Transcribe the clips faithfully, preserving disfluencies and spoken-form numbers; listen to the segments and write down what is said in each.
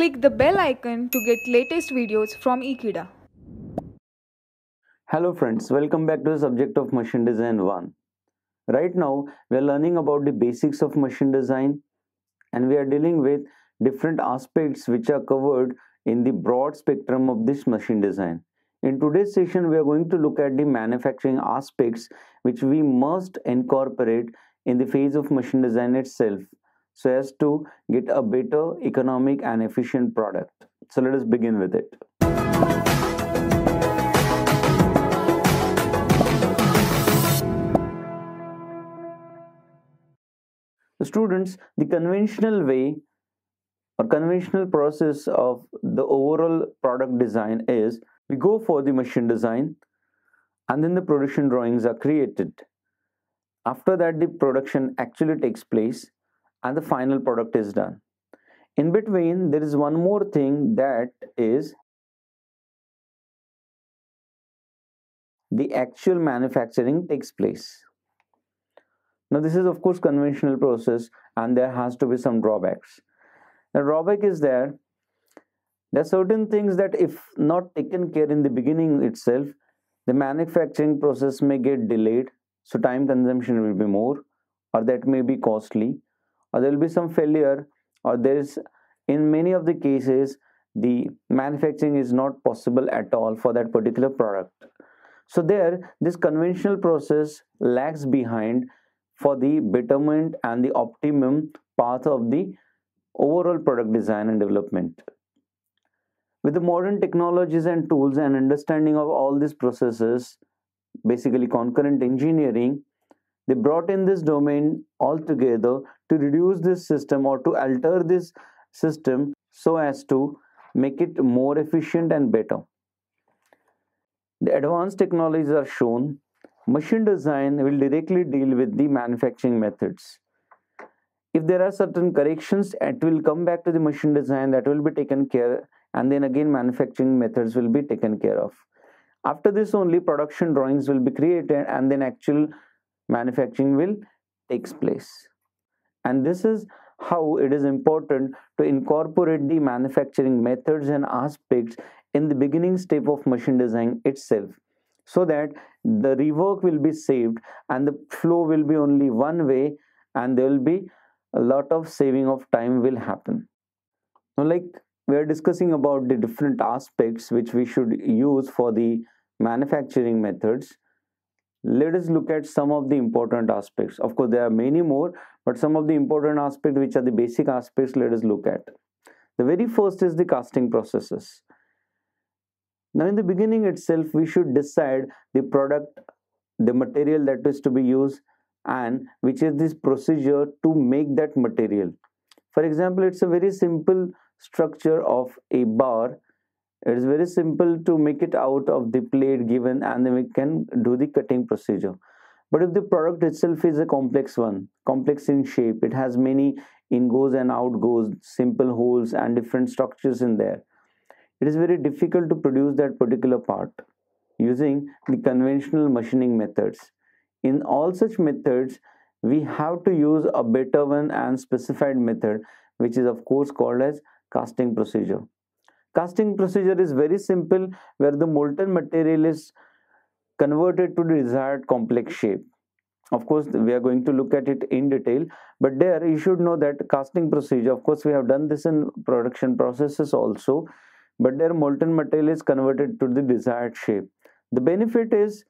Click the bell icon to get latest videos from Ekeeda. Hello friends, welcome back to the subject of Machine Design one. Right now we are learning about the basics of machine design and we are dealing with different aspects which are covered in the broad spectrum of this machine design. In today's session, we are going to look at the manufacturing aspects which we must incorporate in the phase of machine design itself, so as to get a better economic and efficient product. So let us begin with it. So students, the conventional way or conventional process of the overall product design is we go for the machine design and then the production drawings are created. After that, the production actually takes place and the final product is done. In between, there is one more thing, that is the actual manufacturing takes place. Now this is of course conventional process and there has to be some drawbacks. The drawback is there. There are certain things that if not taken care in the beginning itself, the manufacturing process may get delayed. So time consumption will be more, or that may be costly, or there will be some failure, or there is, in many of the cases, the manufacturing is not possible at all for that particular product. So there, this conventional process lags behind for the betterment and the optimum path of the overall product design and development. With the modern technologies and tools and understanding of all these processes, basically concurrent engineering, they brought in this domain altogether to reduce this system or to alter this system so as to make it more efficient and better. The advanced technologies are shown. Machine design will directly deal with the manufacturing methods. If there are certain corrections, it will come back to the machine design, that will be taken care of, and then again manufacturing methods will be taken care of. After this only production drawings will be created and then actual manufacturing will take place. And this is how it is important to incorporate the manufacturing methods and aspects in the beginning step of machine design itself, so that the rework will be saved and the flow will be only one way and there will be a lot of saving of time will happen. Now, like we are discussing about the different aspects which we should use for the manufacturing methods, let us look at some of the important aspects. Of course, there are many more, but some of the important aspects which are the basic aspects, let us look at. The very first is the casting processes. Now, in the beginning itself, we should decide the product, the material that is to be used, and which is this procedure to make that material. For example, it's a very simple structure of a bar. It is very simple to make it out of the plate given and then we can do the cutting procedure. But if the product itself is a complex one, complex in shape, it has many ingoes and outgoes, simple holes and different structures in there, it is very difficult to produce that particular part using the conventional machining methods. In all such methods, we have to use a better one and specified method, which is of course called as casting procedure. Casting procedure is very simple, where the molten material is converted to the desired complex shape. Of course, we are going to look at it in detail, but there you should know that casting procedure, of course we have done this in production processes also, but their molten material is converted to the desired shape. The benefit is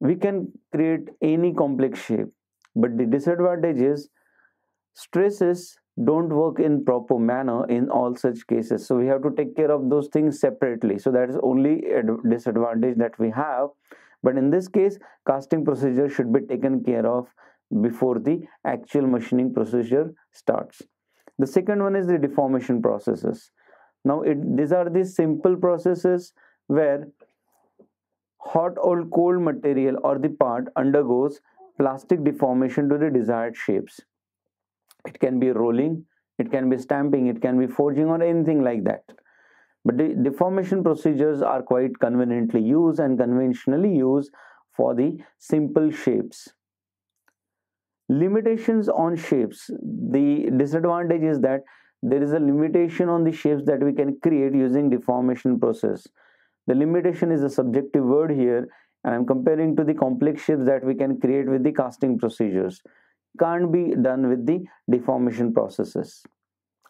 we can create any complex shape, but the disadvantage is stresses don't work in proper manner in all such cases. So we have to take care of those things separately. So that is only a disadvantage that we have. But in this case, casting procedure should be taken care of before the actual machining procedure starts. The second one is the deformation processes. Now it, these are the simple processes where hot or cold material or the part undergoes plastic deformation to the desired shapes. It can be rolling, it can be stamping, it can be forging or anything like that. But the deformation procedures are quite conveniently used and conventionally used for the simple shapes. Limitations on shapes. The disadvantage is that there is a limitation on the shapes that we can create using deformation process. The limitation is a subjective word here, and I'm comparing to the complex shapes that we can create with the casting procedures. Can't be done with the deformation processes.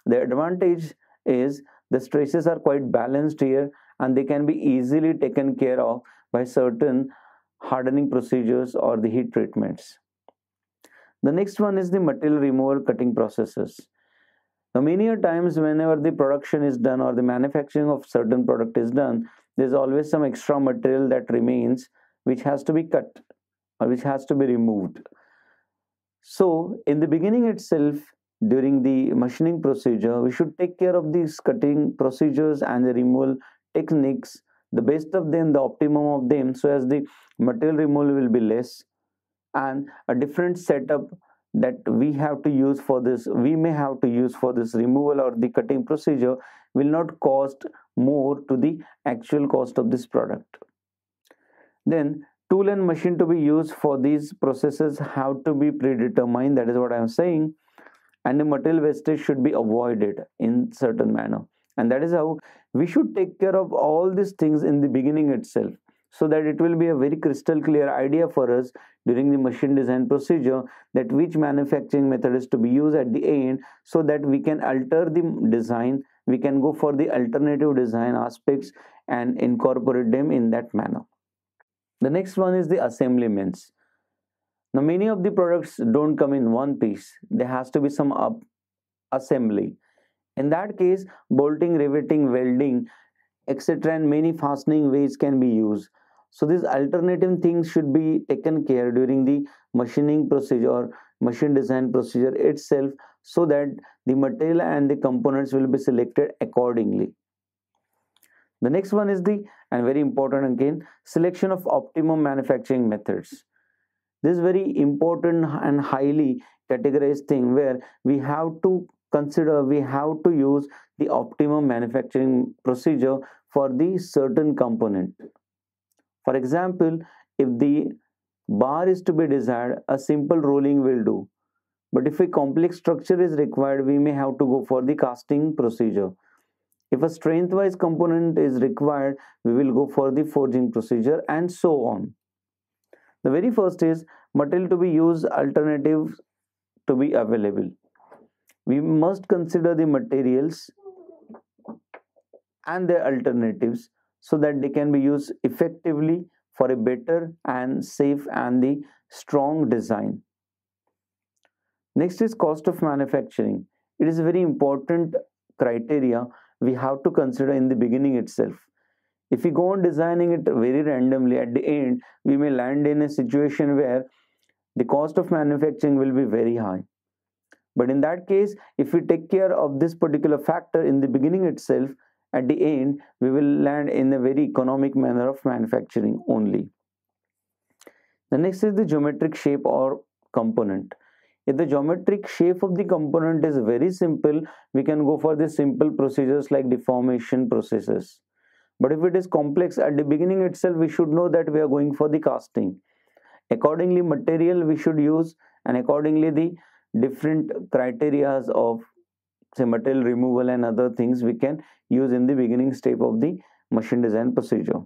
The advantage is the stresses are quite balanced here, and they can be easily taken care of by certain hardening procedures or the heat treatments. The next one is the material removal cutting processes. Now, many times whenever the production is done or the manufacturing of certain product is done, there's always some extra material that remains which has to be cut or which has to be removed. So in the beginning itself, during the machining procedure, we should take care of these cutting procedures and the removal techniques, the best of them, the optimum of them, so as the material removal will be less, and a different setup that we have to use for this, we may have to use for this removal or the cutting procedure will not cost more to the actual cost of this product. Then tool and machine to be used for these processes have to be predetermined, that is what I am saying, and the material wastage should be avoided in certain manner. And that is how we should take care of all these things in the beginning itself, so that it will be a very crystal clear idea for us during the machine design procedure that which manufacturing method is to be used at the end, so that we can alter the design, we can go for the alternative design aspects and incorporate them in that manner. The next one is the assemblements. Now, many of the products don't come in one piece. There has to be some up assembly. In that case, bolting, riveting, welding, et cetera and many fastening ways can be used. So these alternative things should be taken care during the machining procedure or machine design procedure itself, so that the material and the components will be selected accordingly. The next one is the, and very important again, selection of optimum manufacturing methods. This is very important and highly categorized thing where we have to consider, we have to use the optimum manufacturing procedure for the certain component. For example, if the bar is to be desired, a simple rolling will do. But if a complex structure is required, we may have to go for the casting procedure. If a strength-wise component is required, we will go for the forging procedure, and so on. The very first is material to be used, alternatives to be available. We must consider the materials and their alternatives so that they can be used effectively for a better and safe and the strong design. Next is cost of manufacturing. It is a very important criteria we have to consider in the beginning itself. If we go on designing it very randomly, at the end, we may land in a situation where the cost of manufacturing will be very high. But in that case, if we take care of this particular factor in the beginning itself, at the end, we will land in a very economic manner of manufacturing only. The next is the geometric shape or component. If the geometric shape of the component is very simple, we can go for the simple procedures like deformation processes. But if it is complex, at the beginning itself, we should know that we are going for the casting. Accordingly, material we should use, and accordingly the different criteria of say material removal and other things we can use in the beginning step of the machine design procedure.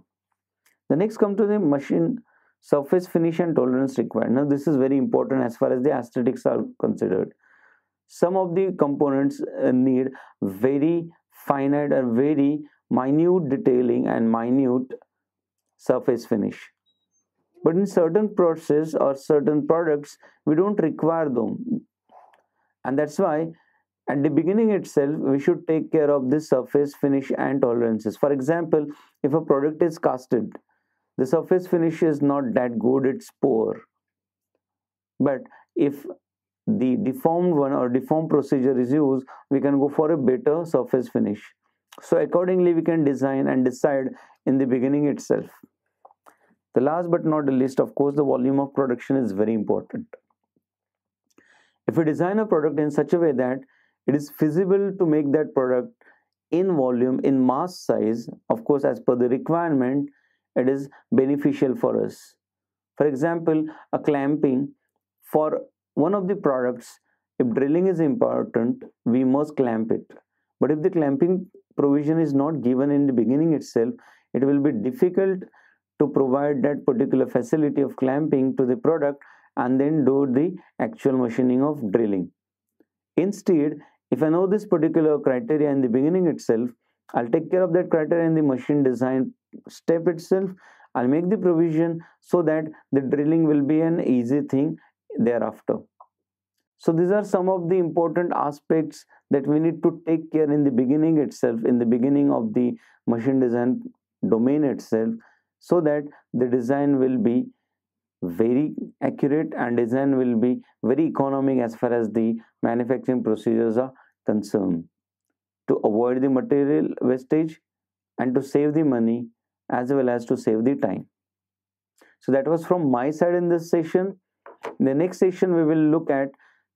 The next come to the machine surface finish and tolerance required. Now this is very important as far as the aesthetics are considered. Some of the components need very finite or very minute detailing and minute surface finish. But in certain processes or certain products, we don't require them. And that's why at the beginning itself, we should take care of this surface finish and tolerances. For example, if a product is casted, the surface finish is not that good, it's poor. But if the deformed one or deformed procedure is used, we can go for a better surface finish. So accordingly, we can design and decide in the beginning itself. The last but not the least, of course, the volume of production is very important. If we design a product in such a way that it is feasible to make that product in volume, in mass size, of course, as per the requirement, it is beneficial for us. For example, a clamping for one of the products, if drilling is important, we must clamp it. But if the clamping provision is not given in the beginning itself, it will be difficult to provide that particular facility of clamping to the product and then do the actual machining of drilling. Instead, if I know this particular criteria in the beginning itself, I'll take care of that criteria in the machine design step itself. I'll make the provision so that the drilling will be an easy thing thereafter. So these are some of the important aspects that we need to take care in the beginning itself, in the beginning of the machine design domain itself, so that the design will be very accurate and design will be very economic as far as the manufacturing procedures are concerned. To avoid the material wastage and to save the money as well as to save the time. So that was from my side in this session. In the next session, we will look at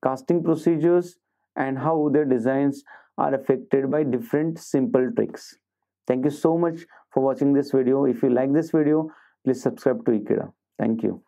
casting procedures and how their designs are affected by different simple tricks. Thank you so much for watching this video. If you like this video, please subscribe to Ekeeda. Thank you.